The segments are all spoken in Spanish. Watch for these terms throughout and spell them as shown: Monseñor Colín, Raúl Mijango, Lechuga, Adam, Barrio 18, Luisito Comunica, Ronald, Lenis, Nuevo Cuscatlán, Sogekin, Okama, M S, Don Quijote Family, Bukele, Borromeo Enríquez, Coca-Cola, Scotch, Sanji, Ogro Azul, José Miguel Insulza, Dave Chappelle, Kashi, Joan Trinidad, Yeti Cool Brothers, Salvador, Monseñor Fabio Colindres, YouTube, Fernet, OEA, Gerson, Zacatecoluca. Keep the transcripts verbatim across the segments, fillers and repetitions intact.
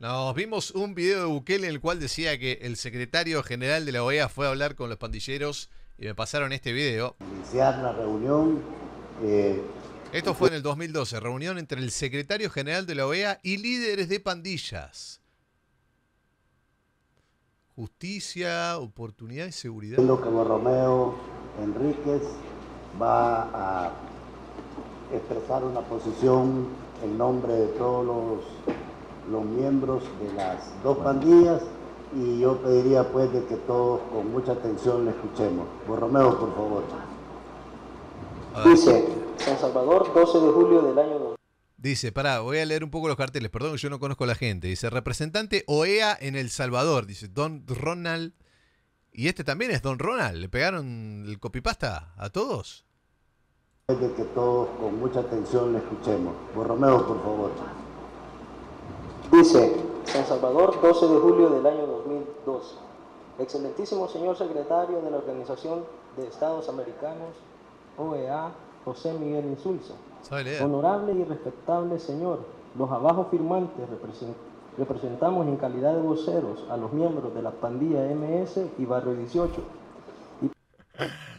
Nos vimos un video de Bukele en el cual decía que el secretario general de la O E A fue a hablar con los pandilleros y me pasaron este video. Iniciar la reunión. Eh, Esto fue en el dos mil doce, reunión entre el secretario general de la O E A y líderes de pandillas. Justicia, oportunidad y seguridad. Creo que Borromeo Enríquez va a expresar una posición en nombre de todos los... los miembros de las dos pandillas, y yo pediría pues de que todos con mucha atención le escuchemos. Borromeo, por favor. Dice, San Salvador, doce de julio del año dos mil. Dice, pará, voy a leer un poco los carteles, perdón que yo no conozco a la gente. Dice, representante O E A en El Salvador, dice Don Ronald. Y este también es Don Ronald, le pegaron el copipasta a todos. De que todos con mucha atención le escuchemos. Borromeo, por favor. Dice, San Salvador, doce de julio del año dos mil dos. Excelentísimo señor secretario de la Organización de Estados Americanos, O E A, José Miguel Insulza. Honorable y respetable señor, los abajo firmantes representamos en calidad de voceros a los miembros de la pandilla M S y Barrio dieciocho. Y...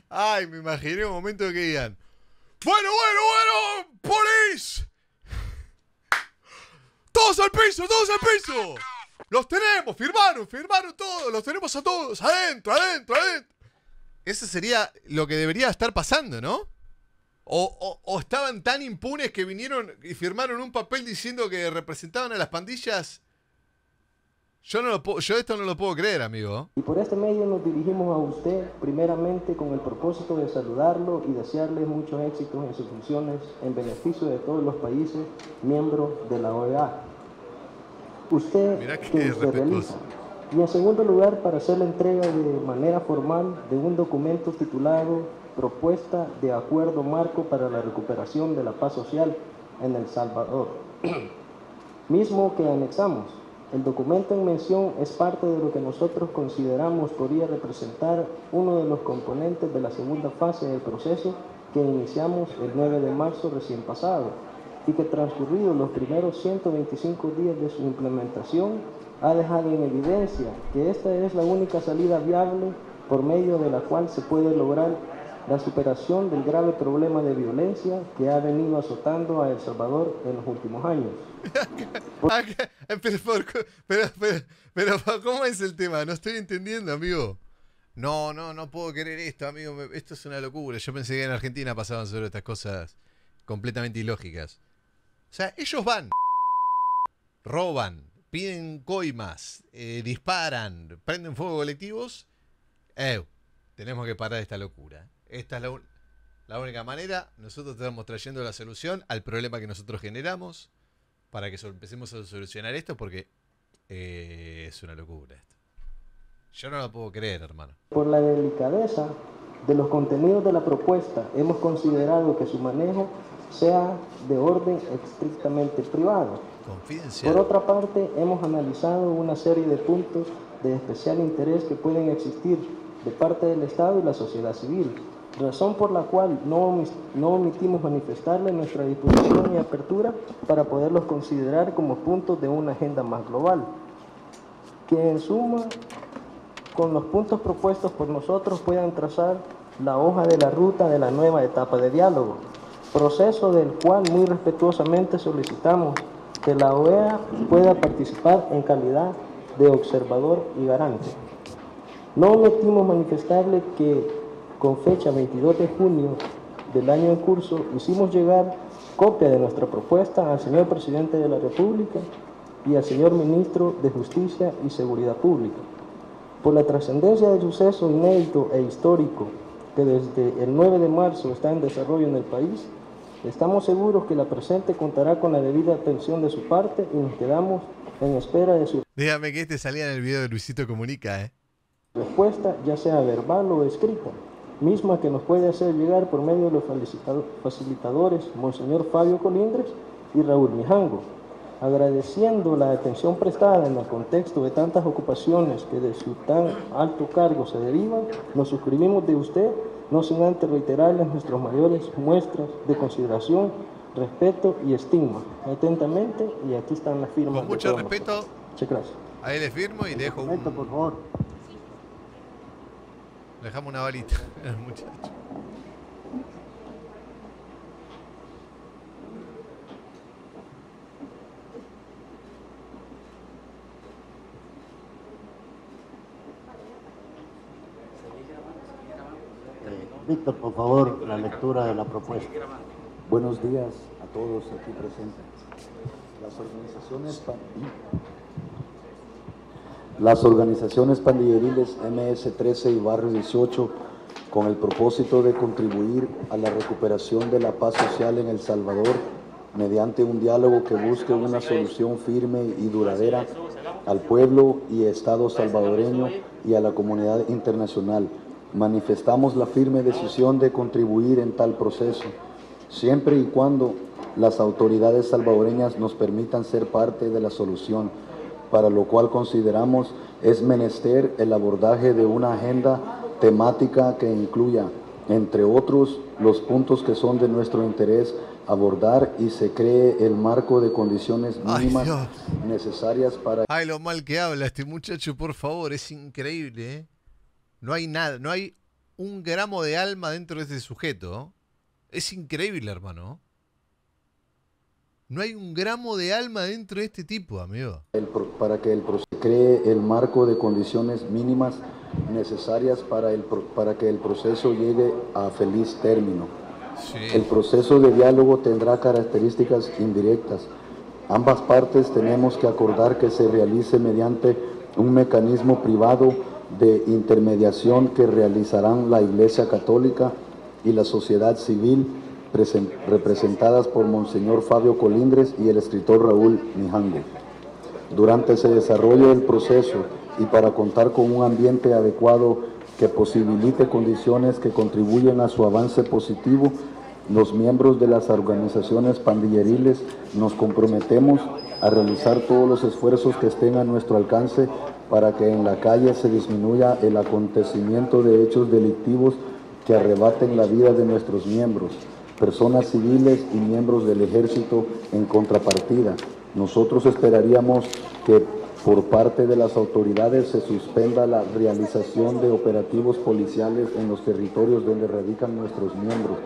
Ay, me imaginé un momento que digan, bueno, bueno, bueno, polis. ¡Todos al piso! ¡Todos al piso! ¡Los tenemos! ¡Firmaron! ¡Firmaron todos! ¡Los tenemos a todos! ¡Adentro! ¡Adentro! ¡Adentro! Eso sería lo que debería estar pasando, ¿no? O, o, o estaban tan impunes que vinieron y firmaron un papel diciendo que representaban a las pandillas. Yo, no lo yo esto no lo puedo creer, amigo. Y por este medio nos dirigimos a usted primeramente con el propósito de saludarlo y desearle muchos éxitos en sus funciones en beneficio de todos los países miembros de la O E A. Usted, mirá que, que se realiza. Y en segundo lugar, para hacer la entrega de manera formal de un documento titulado Propuesta de Acuerdo Marco para la Recuperación de la Paz Social en El Salvador, mismo que anexamos. El documento en mención es parte de lo que nosotros consideramos podría representar uno de los componentes de la segunda fase del proceso que iniciamos el nueve de marzo recién pasado y que transcurridos los primeros ciento veinticinco días de su implementación ha dejado en evidencia que esta es la única salida viable por medio de la cual se puede lograr la superación del grave problema de violencia que ha venido azotando a El Salvador en los últimos años. pero, pero, pero, pero, ¿cómo es el tema? No estoy entendiendo, amigo. No, no, no puedo querer esto, amigo. Esto es una locura. Yo pensé que en Argentina pasaban sobre estas cosas completamente ilógicas. O sea, ellos van, roban, piden coimas, eh, disparan, prenden fuego colectivos. Eh, tenemos que parar esta locura. Esta es la, la única manera. Nosotros estamos trayendo la solución al problema que nosotros generamos para que empecemos a solucionar esto, porque eh, es una locura esto. Yo no lo puedo creer, hermano. Por la delicadeza de los contenidos de la propuesta, hemos considerado que su manejo sea de orden estrictamente privado. Confidencial. Por otra parte, hemos analizado una serie de puntos de especial interés que pueden existir de parte del Estado y la sociedad civil, razón por la cual no, no omitimos manifestarle nuestra disposición y apertura para poderlos considerar como puntos de una agenda más global, que en suma con los puntos propuestos por nosotros puedan trazar la hoja de la ruta de la nueva etapa de diálogo, proceso del cual muy respetuosamente solicitamos que la O E A pueda participar en calidad de observador y garante. No omitimos manifestarle que con fecha veintidós de junio del año en curso, hicimos llegar copia de nuestra propuesta al señor Presidente de la República y al señor Ministro de Justicia y Seguridad Pública. Por la trascendencia del suceso inédito e histórico que desde el nueve de marzo está en desarrollo en el país, estamos seguros que la presente contará con la debida atención de su parte y nos quedamos en espera de su... Dígame que este salía en el video de Luisito Comunica, ¿eh? Respuesta, ya sea verbal o escrita, misma que nos puede hacer llegar por medio de los facilitadores Monseñor Fabio Colindres y Raúl Mijango, agradeciendo la atención prestada en el contexto de tantas ocupaciones que de su tan alto cargo se derivan, nos suscribimos de usted, no sin antes reiterarles nuestras mayores muestras de consideración, respeto y estima. Atentamente, y aquí están las firmas. Con mucho respeto, Muchas gracias. Ahí le firmo y dejo un... por favor. Dejamos una varita al muchacho. Víctor, por favor, la lectura de la propuesta. Buenos días a todos aquí presentes. Las organizaciones, Las organizaciones pandilleriles M S trece y Barrio dieciocho, con el propósito de contribuir a la recuperación de la paz social en El Salvador mediante un diálogo que busque una solución firme y duradera al pueblo y Estado salvadoreño y a la comunidad internacional. Manifestamos la firme decisión de contribuir en tal proceso, siempre y cuando las autoridades salvadoreñas nos permitan ser parte de la solución, para lo cual consideramos es menester el abordaje de una agenda temática que incluya, entre otros, los puntos que son de nuestro interés abordar y se cree el marco de condiciones mínimas Ay, necesarias para... Ay, lo mal que habla este muchacho, por favor, es increíble, ¿eh? No hay nada, no hay un gramo de alma dentro de este sujeto. Es increíble, hermano. No hay un gramo de alma dentro de este tipo, amigo. El pro, para que el proceso cree el marco de condiciones mínimas necesarias para, el pro, para que el proceso llegue a feliz término. Sí. El proceso de diálogo tendrá características indirectas. Ambas partes tenemos que acordar que se realice mediante un mecanismo privado de intermediación que realizarán la Iglesia Católica y la sociedad civil representadas por Monseñor Fabio Colindres y el escritor Raúl Mijango. Durante ese desarrollo del proceso y para contar con un ambiente adecuado que posibilite condiciones que contribuyen a su avance positivo, los miembros de las organizaciones pandilleriles nos comprometemos a realizar todos los esfuerzos que estén a nuestro alcance para que en la calle se disminuya el acontecimiento de hechos delictivos que arrebaten la vida de nuestros miembros, personas civiles y miembros del ejército en contrapartida. Nosotros esperaríamos que por parte de las autoridades se suspenda la realización de operativos policiales en los territorios donde radican nuestros miembros.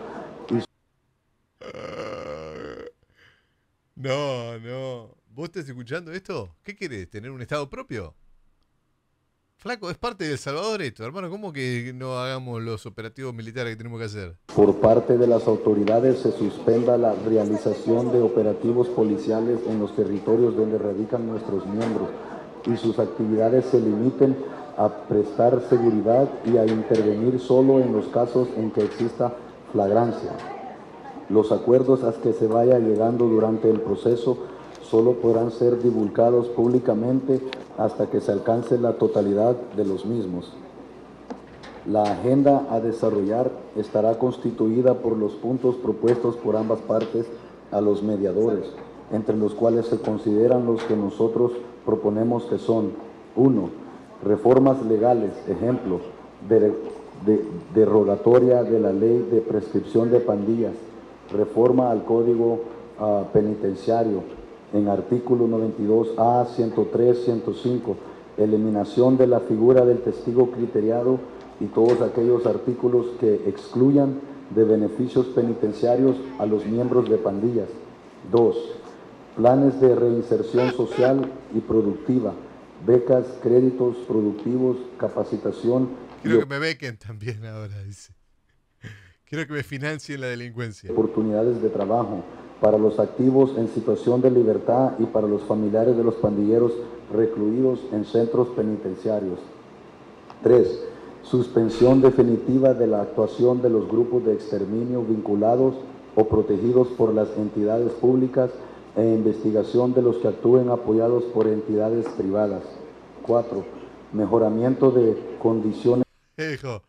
No, no. ¿Vos estás escuchando esto? ¿Qué querés? ¿Tener un estado propio? Flaco, es parte de El Salvador esto, hermano. ¿Cómo que no hagamos los operativos militares que tenemos que hacer? Por parte de las autoridades se suspenda la realización de operativos policiales en los territorios donde radican nuestros miembros y sus actividades se limiten a prestar seguridad y a intervenir solo en los casos en que exista flagrancia. Los acuerdos a los que se vaya llegando durante el proceso solo podrán ser divulgados públicamente hasta que se alcance la totalidad de los mismos. La agenda a desarrollar estará constituida por los puntos propuestos por ambas partes a los mediadores, entre los cuales se consideran los que nosotros proponemos que son: uno. Reformas legales, ejemplo, de, de, derogatoria de la ley de prescripción de pandillas, reforma al Código uh, Penitenciario, en artículo noventa y dos A, ciento tres, ciento cinco, eliminación de la figura del testigo criteriado y todos aquellos artículos que excluyan de beneficios penitenciarios a los miembros de pandillas. dos. Planes de reinserción social y productiva, becas, créditos productivos, capacitación. Quiero que me bequen también ahora, dice. Quiero que me financien la delincuencia. Oportunidades de trabajo para los activos en situación de libertad y para los familiares de los pandilleros recluidos en centros penitenciarios. tres. Suspensión definitiva de la actuación de los grupos de exterminio vinculados o protegidos por las entidades públicas e investigación de los que actúen apoyados por entidades privadas. cuatro. Mejoramiento de condiciones... Hijo,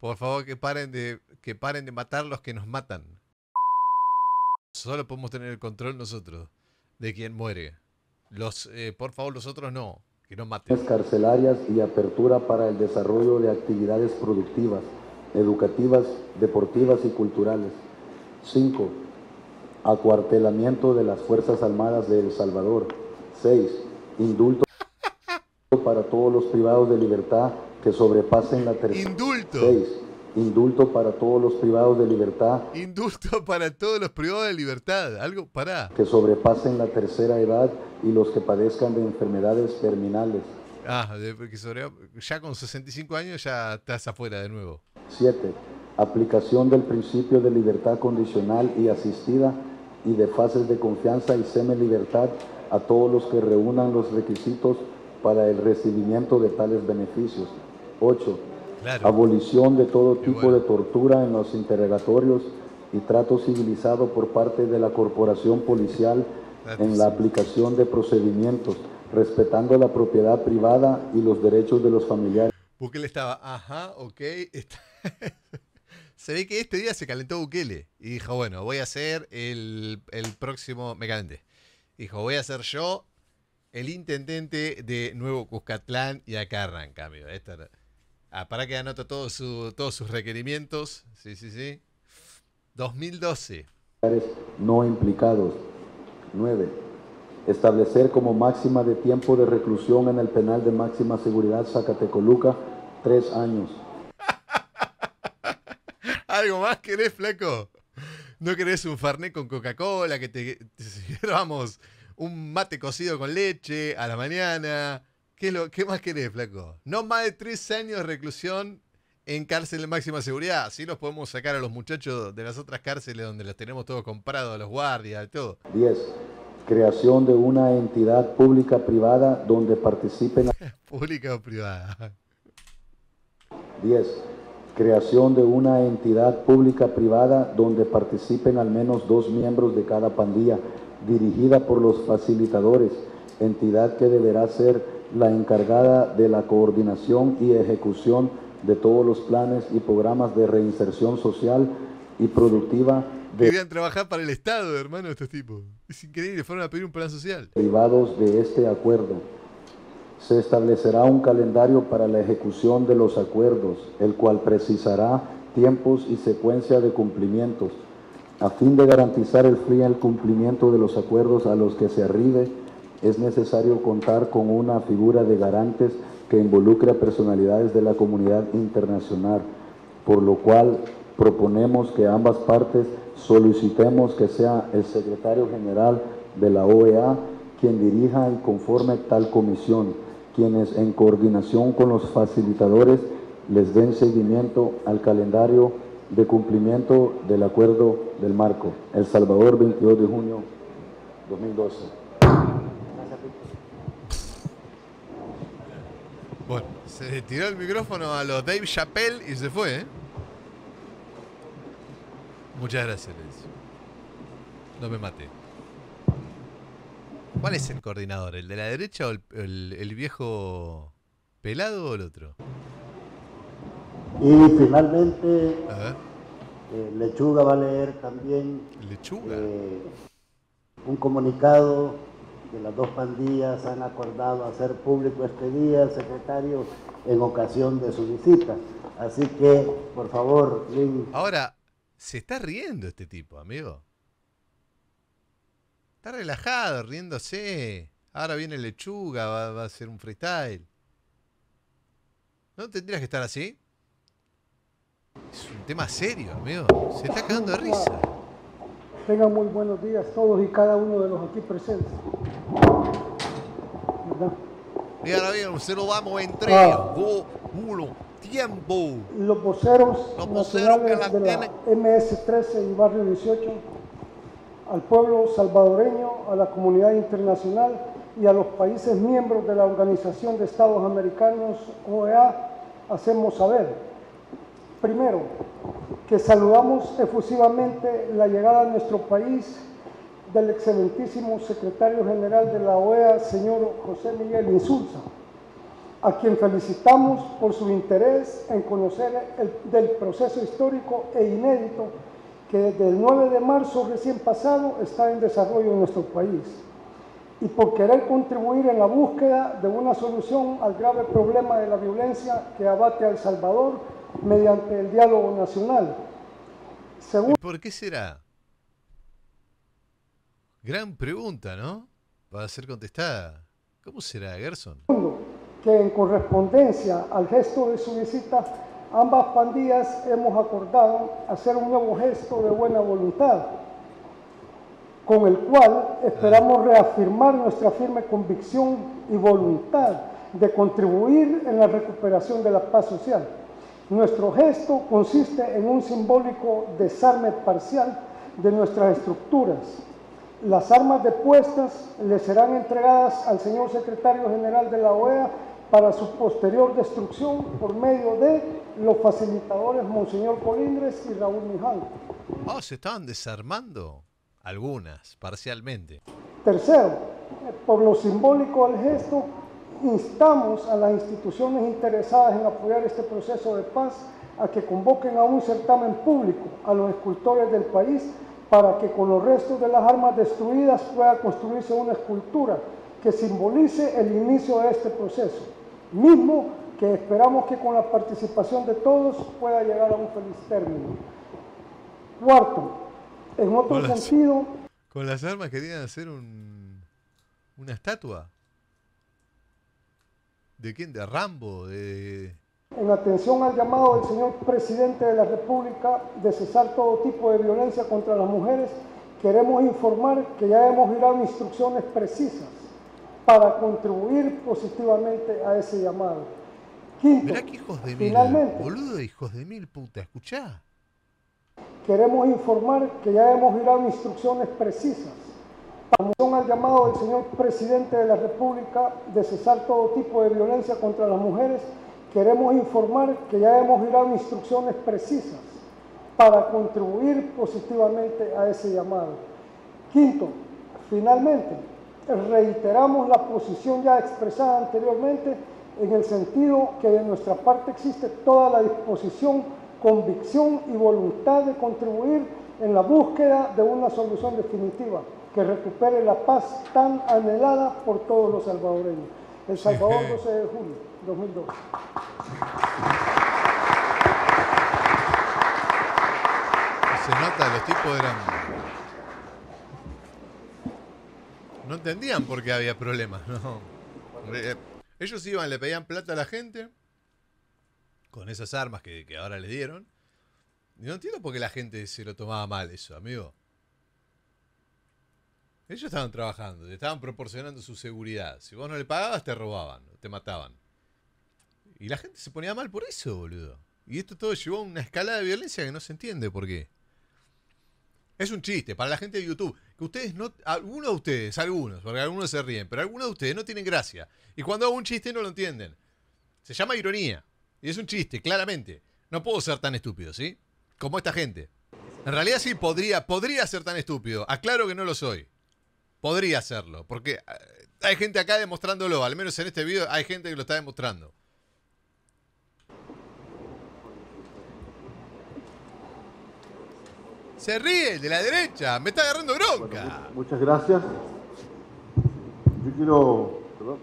por favor que paren de, que paren de matar los que nos matan. Solo podemos tener el control nosotros de quien muere. Los, eh, por favor, los otros no, que no maten. Carcelarias y apertura para el desarrollo de actividades productivas, educativas, deportivas y culturales. cinco. Acuartelamiento de las Fuerzas Armadas de El Salvador. seis. Indulto. para todos los privados de libertad que sobrepasen la tercera. Indulto. Seis. Indulto para todos los privados de libertad. Indulto para todos los privados de libertad. Algo para. Que sobrepasen la tercera edad y los que padezcan de enfermedades terminales. Ah, de, que sobre, ya con sesenta y cinco años ya estás afuera de nuevo. Siete. Aplicación del principio de libertad condicional y asistida y de fases de confianza y semilibertad a todos los que reúnan los requisitos para el recibimiento de tales beneficios. Ocho. Claro. Abolición de todo tipo bueno. de tortura en los interrogatorios y trato civilizado por parte de la corporación policial That's en la aplicación de procedimientos, respetando la propiedad privada y los derechos de los familiares. Bukele estaba, ajá, ok. Está... Se ve que este día se calentó Bukele y dijo, bueno, voy a ser el, el próximo, me calenté. Dijo, voy a ser yo el intendente de Nuevo Cuscatlán y acá arranca, amigo. Esta era... Ah, para que anota todo su, todos sus requerimientos. Sí, sí, sí. dos mil doce. No implicados. nueve. Establecer como máxima de tiempo de reclusión en el penal de máxima seguridad Zacatecoluca, tres años. ¿Algo más querés, flaco? ¿No querés un fernet con Coca-Cola? Que te, te vamos, un mate cocido con leche a la mañana... ¿Qué, lo, ¿Qué más querés, flaco? No más de tres años de reclusión en cárcel de máxima seguridad. Así los podemos sacar a los muchachos de las otras cárceles donde los tenemos todos comprados, a los guardias, y todo. diez. Creación de una entidad pública privada donde participen... Pública o privada. diez. Creación de una entidad pública privada donde participen al menos dos miembros de cada pandilla, dirigida por los facilitadores, entidad que deberá ser... la encargada de la coordinación y ejecución de todos los planes y programas de reinserción social y productiva. De Querían trabajar para el Estado, hermano, estos tipos. Es increíble, fueron a pedir un plan social. Derivados de este acuerdo. Se establecerá un calendario para la ejecución de los acuerdos, el cual precisará tiempos y secuencia de cumplimientos, a fin de garantizar el fiel cumplimiento de los acuerdos a los que se arribe. Es necesario contar con una figura de garantes que involucre a personalidades de la comunidad internacional, por lo cual proponemos que ambas partes solicitemos que sea el secretario general de la O E A quien dirija y conforme tal comisión, quienes en coordinación con los facilitadores les den seguimiento al calendario de cumplimiento del acuerdo del marco. El Salvador, veintidós de junio de dos mil doce. Bueno, se tiró el micrófono a los Dave Chappelle y se fue, ¿eh? Muchas gracias, Lenis. No me maté. ¿Cuál es el coordinador? ¿El de la derecha o el, el, el viejo pelado o el otro? Y finalmente, eh, Lechuga va a leer también ¿Lechuga? Eh, un comunicado... que las dos pandillas han acordado hacer público este día el secretario en ocasión de su visita. Así que, por favor, Lin. Ahora, se está riendo este tipo, amigo. Está relajado, riéndose. Ahora viene Lechuga, va, va a hacer un freestyle. ¿No tendrías que estar así? Es un tema serio, amigo. Se está cagando de risa. Tengan muy buenos días todos y cada uno de los aquí presentes. ¿Verdad? Y ahora bien, usted lo vamos en tres, ah. dos, uno, tiempo. Los voceros, los voceros que la de la M S trece y Barrio dieciocho, al pueblo salvadoreño, a la comunidad internacional y a los países miembros de la Organización de Estados Americanos, O E A, hacemos saber. Primero, que saludamos efusivamente la llegada a nuestro país del excelentísimo secretario general de la O E A, señor José Miguel Insulza, a quien felicitamos por su interés en conocer el, del proceso histórico e inédito que desde el nueve de marzo recién pasado está en desarrollo en nuestro país, y por querer contribuir en la búsqueda de una solución al grave problema de la violencia que abate a El Salvador mediante el diálogo nacional. Según... ¿Por qué será? Gran pregunta, ¿no? Va a ser contestada. ¿Cómo será, Gerson? que en correspondencia al gesto de su visita, ambas pandillas hemos acordado hacer un nuevo gesto de buena voluntad, con el cual esperamos reafirmar nuestra firme convicción y voluntad de contribuir en la recuperación de la paz social. Nuestro gesto consiste en un simbólico desarme parcial de nuestras estructuras. Las armas depuestas le serán entregadas al señor secretario general de la O E A para su posterior destrucción por medio de los facilitadores Monseñor Colindres y Raúl Mijango. Oh, se estaban desarmando algunas, parcialmente. Tercero, por lo simbólico del gesto, instamos a las instituciones interesadas en apoyar este proceso de paz a que convoquen a un certamen público a los escultores del país para que con los restos de las armas destruidas pueda construirse una escultura que simbolice el inicio de este proceso, mismo que esperamos que con la participación de todos pueda llegar a un feliz término. Cuarto, en otro con las, sentido... Con las armas querían hacer un, una estatua. ¿De quién? ¿De Rambo? De... En atención al llamado del señor presidente de la República de cesar todo tipo de violencia contra las mujeres, queremos informar que ya hemos girado instrucciones precisas para contribuir positivamente a ese llamado. Quinto, mirá que hijos de mil, boludo, hijos de mil puta, escuchá. Queremos informar que ya hemos girado instrucciones precisas para atención al llamado del señor presidente de la República de cesar todo tipo de violencia contra las mujeres. Queremos informar que ya hemos girado instrucciones precisas para contribuir positivamente a ese llamado. Quinto, finalmente, reiteramos la posición ya expresada anteriormente en el sentido que de nuestra parte existe toda la disposición, convicción y voluntad de contribuir en la búsqueda de una solución definitiva que recupere la paz tan anhelada por todos los salvadoreños. El Salvador, doce de julio de dos mil dos. Se nota, los tipos eran... No entendían por qué había problemas, ¿no? Ellos iban, le pedían plata a la gente con esas armas que, que ahora le dieron. Y no entiendo por qué la gente se lo tomaba mal eso, amigo. Ellos estaban trabajando, te estaban proporcionando su seguridad. Si vos no le pagabas, te robaban, te mataban. Y la gente se ponía mal por eso, boludo. Y esto todo llevó a una escalada de violencia que no se entiende por qué. Es un chiste para la gente de YouTube. Que ustedes no... Algunos de ustedes, algunos, porque algunos se ríen, pero algunos de ustedes no tienen gracia. Y cuando hago un chiste no lo entienden. Se llama ironía. Y es un chiste, claramente. No puedo ser tan estúpido, ¿sí? Como esta gente. En realidad sí podría, podría ser tan estúpido. Aclaro que no lo soy. Podría hacerlo, porque hay gente acá demostrándolo, al menos en este video hay gente que lo está demostrando. Se ríe de la derecha, me está agarrando bronca. Bueno, muchas gracias. Yo quiero... ¿Perdón?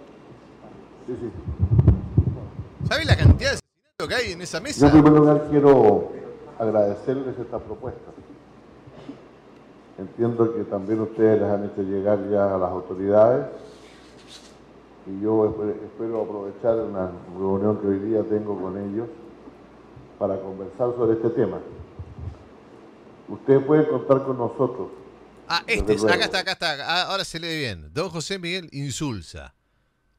Sí, sí. ¿Sabes la cantidad de asesinato que hay en esa mesa? Yo en primer lugar quiero agradecerles esta propuesta. Entiendo que también ustedes las han hecho llegar ya a las autoridades y yo espero aprovechar una reunión que hoy día tengo con ellos para conversar sobre este tema. Ustedes pueden contar con nosotros. Ah, este, acá está, acá está, ahora se lee bien. Don José Miguel Insulza,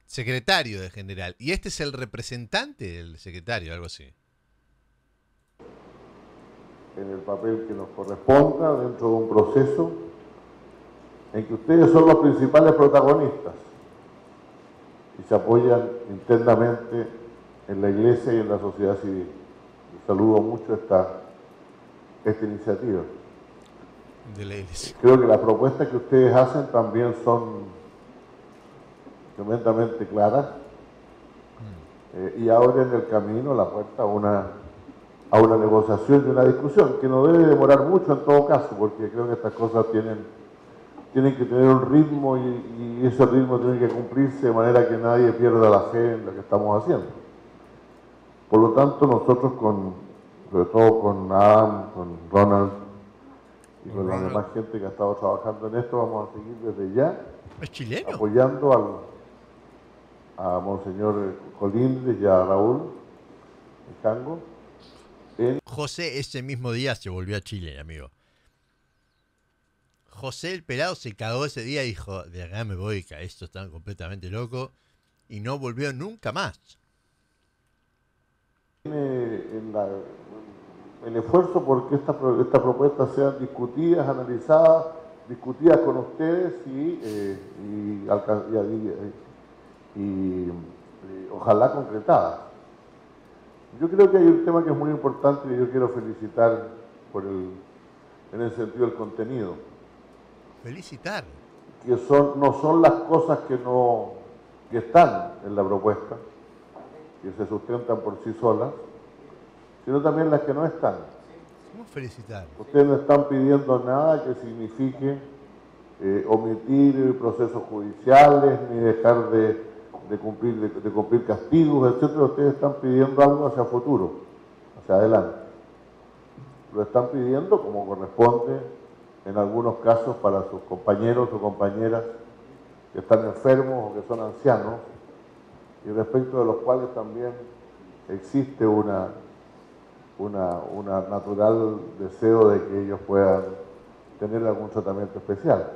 secretario de general, y este es el representante del secretario, algo así. En el papel que nos corresponda dentro de un proceso en que ustedes son los principales protagonistas y se apoyan internamente en la iglesia y en la sociedad civil. Les saludo mucho esta, esta iniciativa. De la iglesia. Creo que las propuestas que ustedes hacen también son tremendamente claras mm. eh, y abren el camino, la puerta a una... a una negociación y una discusión, que no debe demorar mucho en todo caso, porque creo que estas cosas tienen, tienen que tener un ritmo y, y ese ritmo tiene que cumplirse de manera que nadie pierda la fe en lo que estamos haciendo. Por lo tanto, nosotros, con, sobre todo con Adam, con Ronald y con Ronald. la demás gente que ha estado trabajando en esto, vamos a seguir desde ya apoyando al, a Monseñor Colín y a Raúl Mijango. En... José ese mismo día se volvió a Chile, amigo. José el pelado se cagó ese día y dijo, de acá me voy, que estos están completamente locos, y no volvió nunca más. En la, el esfuerzo porque estas esta propuestas sean discutidas, analizadas, discutidas con ustedes y, eh, y, y, y, y eh, ojalá concretadas. Yo creo que hay un tema que es muy importante y yo quiero felicitar por el, en el sentido del contenido. Felicitar. Que son, no son las cosas que, no, que están en la propuesta, que se sustentan por sí solas, sino también las que no están. ¿Cómo felicitar? Ustedes no están pidiendo nada que signifique eh, omitir procesos judiciales, ni dejar de, de, cumplir, de, de cumplir castigos, etcétera. Ustedes están pidiendo algo hacia futuro, hacia adelante. Lo están pidiendo como corresponde en algunos casos para sus compañeros o compañeras que están enfermos o que son ancianos, y respecto de los cuales también existe una, una, una natural deseo de que ellos puedan tener algún tratamiento especial.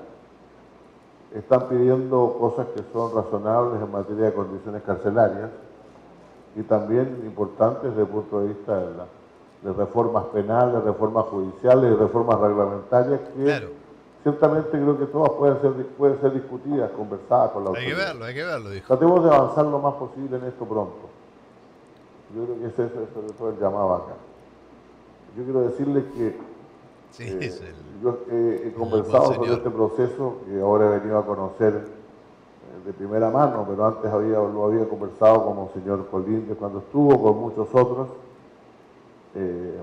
Están pidiendo cosas que son razonables en materia de condiciones carcelarias y también importantes desde el punto de vista de, la, de reformas penales, reformas judiciales, reformas reglamentarias que... Claro. Ciertamente creo que todas pueden ser, pueden ser discutidas, conversadas con la autoridad. Hay que verlo, hay que verlo, dijo. Tratemos de avanzar lo más posible en esto pronto. Yo creo que ese es el llamado acá. Yo quiero decirles que sí, eh, es el, yo eh, he conversado sobre este proceso que ahora he venido a conocer eh, de primera mano, pero antes había, lo había conversado con el señor Colín cuando estuvo, con muchos otros. Eh,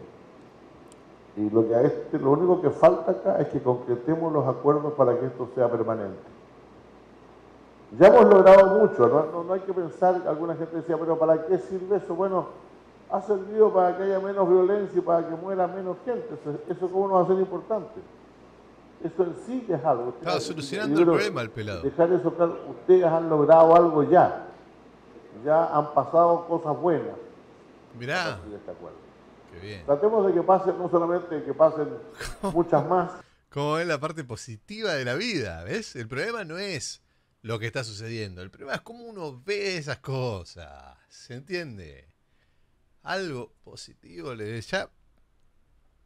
Y lo, que a este, lo único que falta acá es que concretemos los acuerdos para que esto sea permanente. Ya hemos logrado mucho, ¿no? No, no hay que pensar, alguna gente decía, pero ¿para qué sirve eso? Bueno, ha servido para que haya menos violencia y para que muera menos gente. Eso, eso cómo no va a ser importante. Eso en sí que es algo. Está solucionando el problema el pelado. Dejar eso claro, ustedes han logrado algo ya. Ya han pasado cosas buenas. Mirá. Bien. Tratemos de que pasen, no solamente que pasen muchas más. Como es la parte positiva de la vida, ¿ves? El problema no es lo que está sucediendo, el problema es cómo uno ve esas cosas, ¿se entiende? Algo positivo, le ya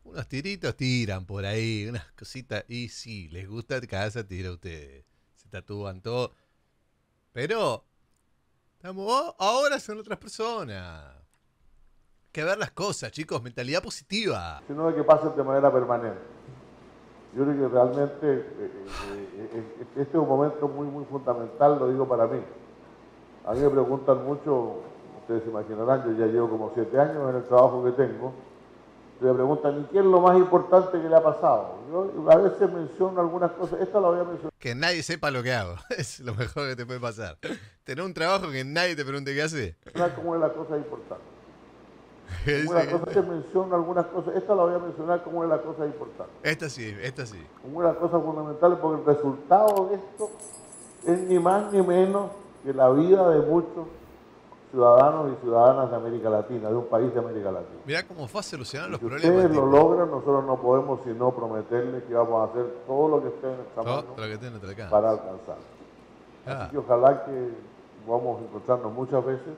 unos tiritos tiran por ahí, unas cositas, y sí, les gusta cagarse a tiro a ustedes, se tatúan todo, pero estamos, ahora son otras personas. Que ver las cosas, chicos, mentalidad positiva. Sino de que pasen de manera permanente. Yo creo que realmente eh, eh, eh, este es un momento muy, muy fundamental, lo digo para mí. A mí me preguntan mucho, ustedes se imaginarán, yo ya llevo como siete años en el trabajo que tengo, y me preguntan, ¿y qué es lo más importante que le ha pasado? Yo a veces menciono algunas cosas, esta la voy a mencionar. Que nadie sepa lo que hago, es lo mejor que te puede pasar. Tener un trabajo que nadie te pregunte qué hace. Como es la cosa importante. Una cosa se menciona, algunas cosas, esta la voy a mencionar como una de las cosas importantes. Esta sí, esta sí. Como una de las cosas fundamentales, porque el resultado de esto es ni más ni menos que la vida de muchos ciudadanos y ciudadanas de América Latina, de un país de América Latina. Mirá cómo fue a solucionar los problemas. Si ustedes lo logran, nosotros no podemos sino prometerles que vamos a hacer todo lo que esté en nuestra mano para alcanzar. Ah. Así que ojalá que podamos encontrarnos muchas veces.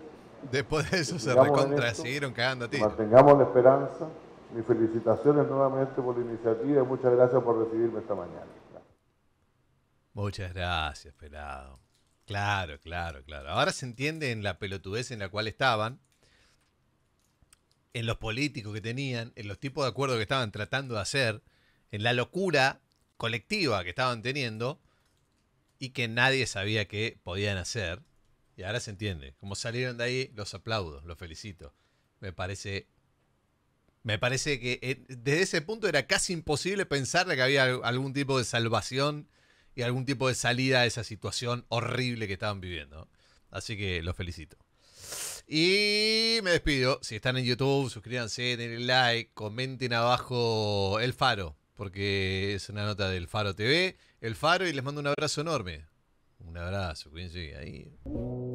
Después de eso se recontra, siguieron cagando a ti. Mantengamos la esperanza. Mis felicitaciones nuevamente por la iniciativa y muchas gracias por recibirme esta mañana. Gracias. Muchas gracias, pelado. Claro, claro, claro. Ahora se entiende en la pelotudez en la cual estaban, en los políticos que tenían, en los tipos de acuerdos que estaban tratando de hacer, en la locura colectiva que estaban teniendo y que nadie sabía que podían hacer. Y ahora se entiende. Como salieron de ahí, los aplaudo, los felicito. Me parece, me parece que desde ese punto era casi imposible pensar que había algún tipo de salvación y algún tipo de salida a esa situación horrible que estaban viviendo. Así que los felicito. Y me despido. Si están en YouTube, suscríbanse, denle like, comenten abajo El Faro, porque es una nota del Faro T V. El Faro, y les mando un abrazo enorme. Un abrazo, cuídense ahí.